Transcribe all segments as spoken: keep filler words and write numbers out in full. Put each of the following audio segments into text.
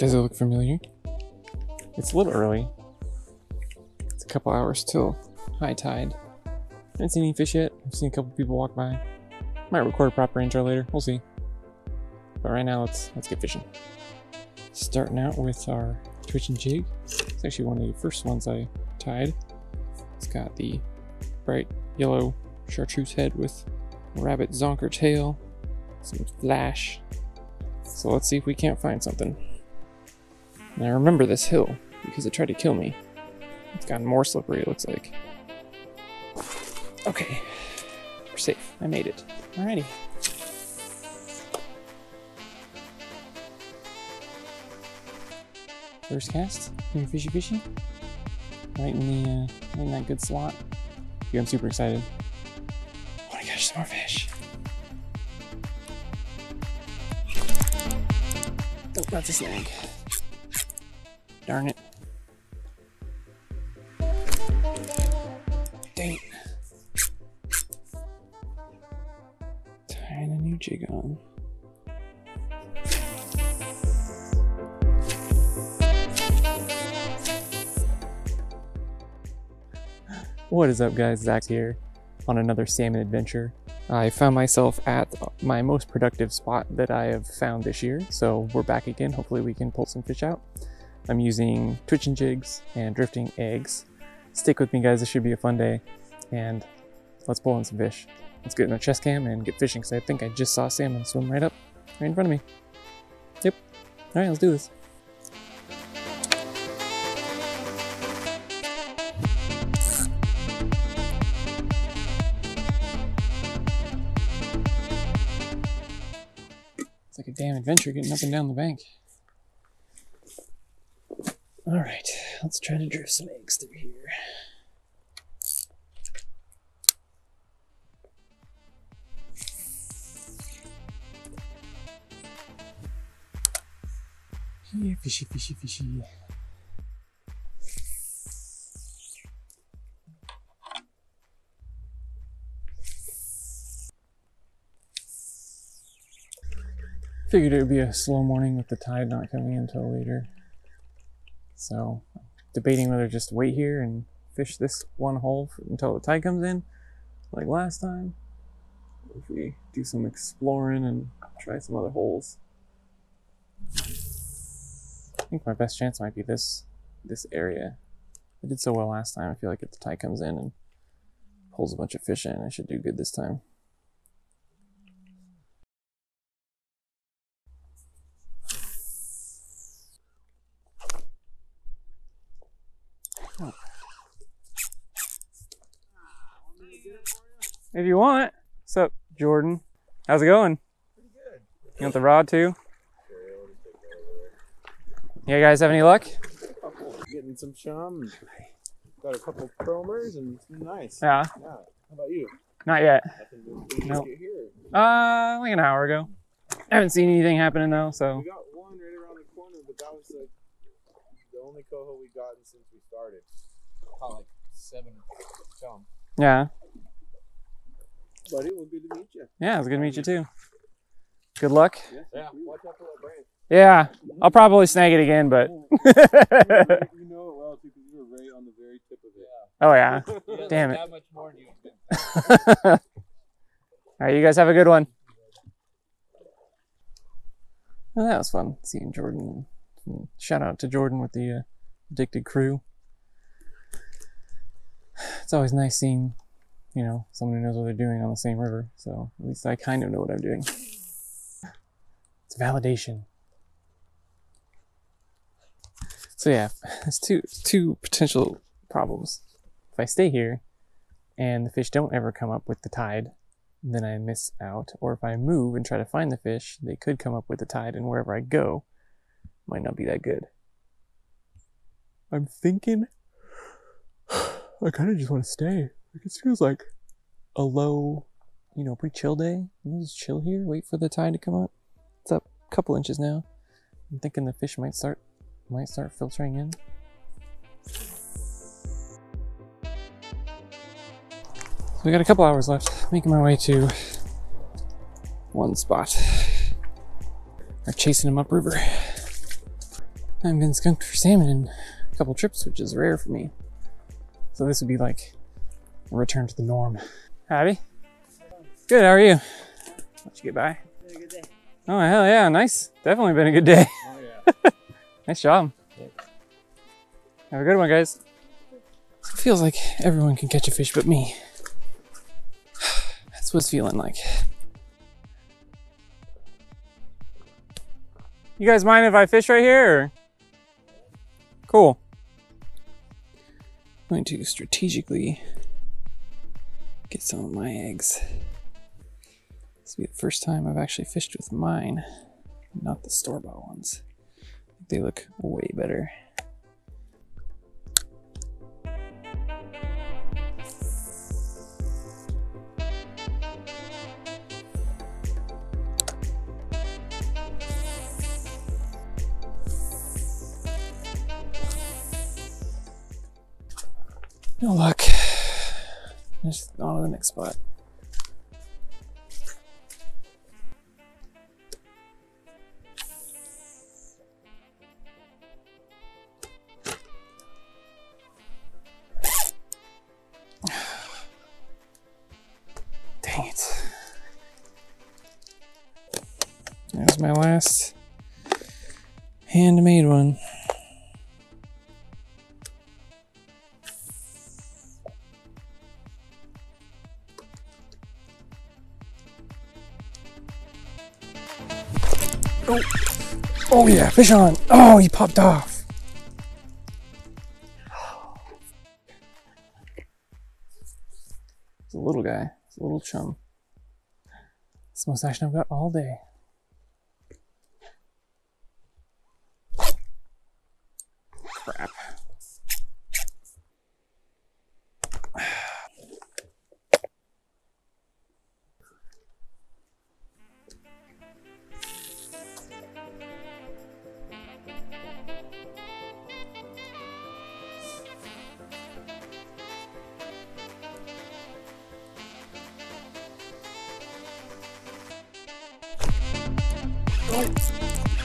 Does it look familiar? It's a little early. It's a couple hours till high tide. Haven't seen any fish yet. I've seen a couple people walk by. Might record a proper intro later. We'll see. But right now, let's let's get fishing. Starting out with our twitching jig. It's actually one of the first ones I tied. It's got the bright yellow chartreuse head with rabbit zonker tail, some flash. So let's see if we can't find something. And I remember this hill because it tried to kill me. It's gotten more slippery, it looks like. Okay, we're safe. I made it. Alrighty. First cast, new fishy fishy. Right in the, uh, right in that good slot. Yeah, I'm super excited. I wanna catch some more fish. Oh, that's a snag. Darn it. Dang it. Tying a new jig on. What is up, guys? Zach here on another salmon adventure. I found myself at my most productive spot that I have found this year, so we're back again. Hopefully we can pull some fish out. I'm using twitching jigs and drifting eggs. Stick with me, guys. This should be a fun day, and let's pull in some fish. Let's get in the chest cam and get fishing, because I think I just saw salmon swim right up, right in front of me. Yep. All right, let's do this. Like a damn adventure getting up and down the bank. All right, let's try to drift some eggs through here. Here, fishy, fishy, fishy. Figured it would be a slow morning with the tide not coming in until later. So, debating whether just wait here and fish this one hole for, until the tide comes in, like last time. Or if we do some exploring and try some other holes. I think my best chance might be this, this area. I did so well last time. I feel like if the tide comes in and pulls a bunch of fish in, I should do good this time. If you want. What's up, Jordan? How's it going? Pretty good. You want the rod too? Yeah, you guys have any luck? Oh, cool. Getting some chum. Got a couple of promers and it's nice. Yeah. Yeah. How about you? Not yet. Nope. Uh, like an hour ago. I haven't seen anything happening though, so. We got one right around the corner, but that was like the only coho we've gotten since we started. Caught like seven chum. Yeah. Buddy, it was good to meet you. Yeah, it was good to meet you too. Good luck. Yeah, yeah. Watch out for that branch. Yeah, I'll probably snag it again, but. You know it well because you were right on the very tip of it. Oh yeah. Yeah. Damn it. That much more than you. All right, you guys have a good one. Well, that was fun seeing Jordan. Shout out to Jordan with the uh, Addicted Crew. It's always nice seeing, you know, someone who knows what they're doing on the same river. So at least I kind of know what I'm doing. It's validation. So yeah, there's two, two potential problems. If I stay here and the fish don't ever come up with the tide, then I miss out. Or if I move and try to find the fish, they could come up with the tide, and wherever I go might not be that good. I'm thinking, I kind of just want to stay. It feels like a low, you know, pretty chill day. We'll just chill here, wait for the tide to come up. It's up a couple inches now. I'm thinking the fish might start, might start filtering in. So we got a couple hours left. Making my way to one spot. I'm chasing them upriver. I haven't been skunked for salmon in a couple trips, which is rare for me. So this would be like a return to the norm. Howdy. Good, how are you? How'd you get by? Been a good day. Oh, hell yeah, nice. Definitely been a good day. Oh, yeah. Nice job. Have a good one, guys. It feels like everyone can catch a fish but me. That's what it's feeling like. You guys mind if I fish right here? Or? Cool. I'm going to strategically get some of my eggs. This will be the first time I've actually fished with mine, not the store-bought ones. They look way better. No luck. Just on to the next spot. Dang it. There's my last handmade one. Oh. Oh yeah, fish on. Oh, he popped off. It's a little guy, it's a little chum. It's the most action I've got all day. Crap.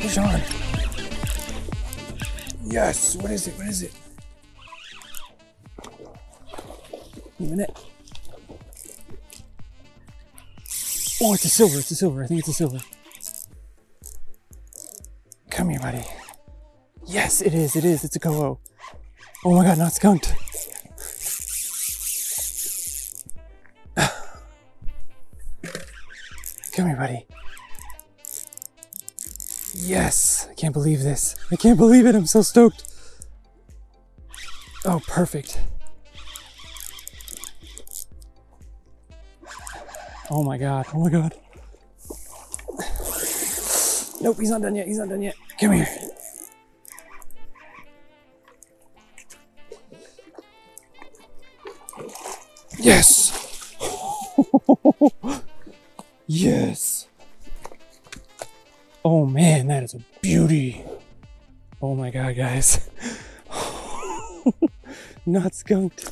Fish on. Yes, what is it? What is it? Wait a minute. Oh, it's a silver, it's a silver. I think it's a silver. Come here, buddy. Yes, it is, it is. It's a Ko'o. Oh my god, not skunked. Come here, buddy. Yes, I can't believe this. I can't believe it, I'm so stoked. Oh, perfect. Oh my god, oh my god. Nope, he's not done yet, he's not done yet. Come here. Yes! Yes! Oh man, that is a beauty. Oh my god, guys. Not skunked.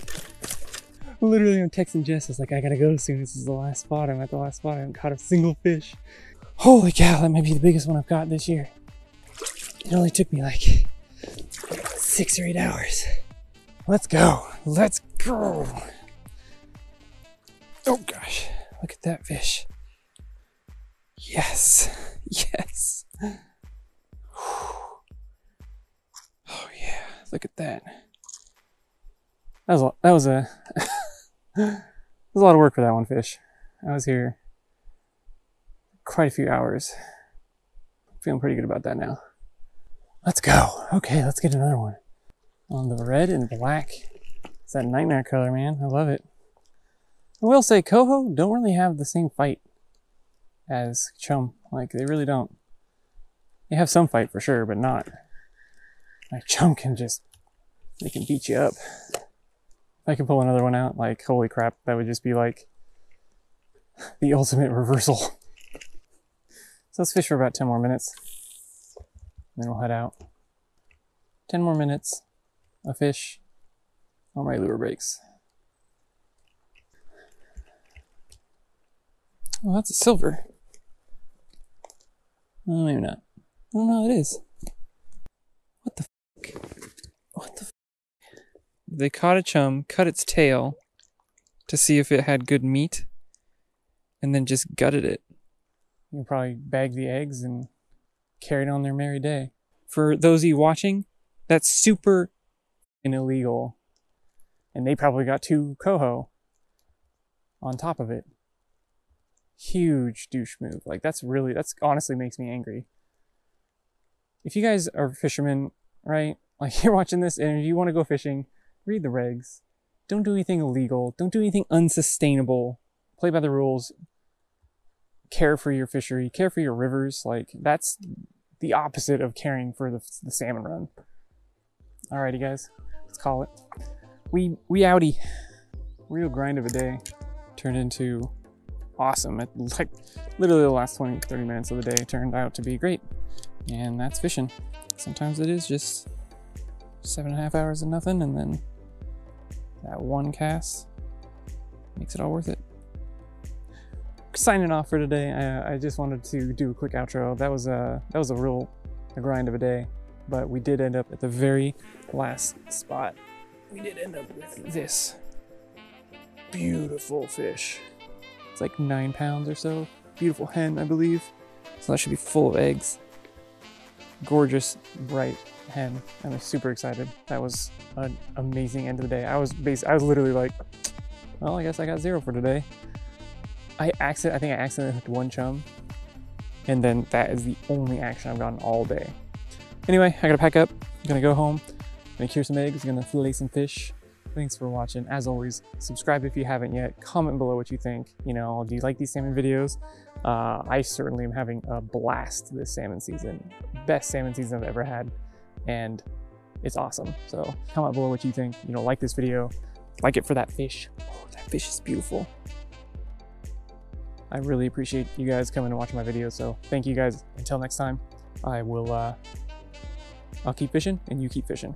Literally, I'm texting Jess. I was like, I gotta go soon. This is the last spot. I'm at the last spot. I haven't caught a single fish. Holy cow, that might be the biggest one I've caught this year. It only took me like six or eight hours. Let's go. Let's go. Oh gosh, look at that fish. Yes. Yes. Whew. Oh yeah, look at that. That was a, that was a, that was a lot of work for that one fish. I was here quite a few hours. I'm feeling pretty good about that now. Let's go. Okay, let's get another one. On the red and black. It's that nightmare color, man. I love it. I will say Ko'o don't really have the same fight as chum. Like, they really don't. They have some fight for sure, but not. Like, chum can just, they can beat you up. If I can pull another one out, like, holy crap, that would just be like the ultimate reversal. So let's fish for about ten more minutes. And then we'll head out. ten more minutes of fish on my lure breaks. Oh, that's a silver. Oh, maybe not. Oh no, it is. What What the f? They caught a chum, cut its tail to see if it had good meat, and then just gutted it. You can probably bag the eggs and carried on their merry day. For those of you watching, that's super illegal. And they probably got two coho on top of it. Huge douche move. Like, that's really, that's honestly makes me angry. If you guys are fishermen, right? Like, you're watching this and you want to go fishing, read the regs. Don't do anything illegal. Don't do anything unsustainable. Play by the rules. Care for your fishery. Care for your rivers. Like, that's the opposite of caring for the, the salmon run. Alrighty, guys. Let's call it. We, we outie. Real grind of a day. Turned into awesome. It, like, literally the last twenty, thirty minutes of the day turned out to be great. And that's fishing. Sometimes it is just seven and a half hours of nothing, and then that one cast makes it all worth it. Signing off for today. I, I just wanted to do a quick outro. That was a that was a real a grind of a day, but we did end up at the very last spot. We did end up with this beautiful fish. It's like nine pounds or so. Beautiful hen, I believe. So that should be full of eggs. Gorgeous, bright hen. I'm super excited. That was an amazing end of the day. I was basically, I was literally like, well, I guess I got zero for today. I accident, I think I accidentally hooked one chum, and then that is the only action I've gotten all day. Anyway, I gotta pack up. I'm gonna go home. I'm gonna cure some eggs. I'm gonna fillet some fish. Thanks for watching. As always, subscribe if you haven't yet. Comment below what you think. You know, do you like these salmon videos? Uh, I certainly am having a blast this salmon season. Best salmon season I've ever had, and it's awesome. So comment below what you think. You know, like this video. Like it for that fish. Oh, that fish is beautiful. I really appreciate you guys coming and watching my videos. So thank you guys. Until next time, I will, uh, I'll keep fishing and you keep fishing.